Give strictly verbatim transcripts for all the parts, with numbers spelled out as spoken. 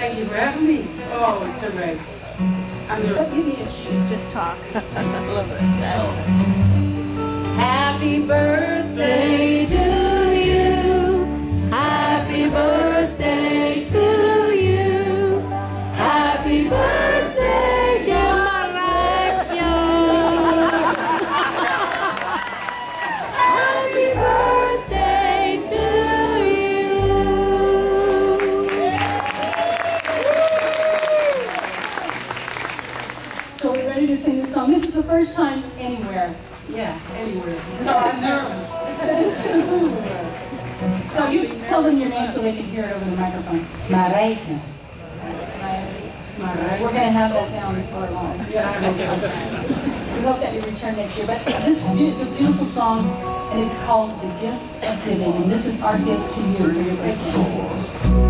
Thank you for having me. Oh, it's so great. I'm gonna just talk. I love it. That's it. Happy birthday to you. Happy birthday to you. Happy birthday, dear Maratio. Happy birthday. To sing this song. This is the first time anywhere. Yeah, anywhere. So I'm nervous. So you tell them your name so they can hear it over the microphone. Marijke. Marijke. We're going to have that down before long. Yeah, I hope so. We hope that you return next year. But this is a beautiful song, and it's called The Gift of Giving. And this is our gift to you for your birthday.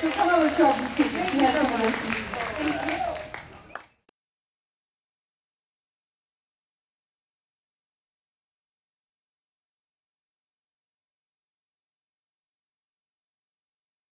She'll come over to our boutique. She has someone to see.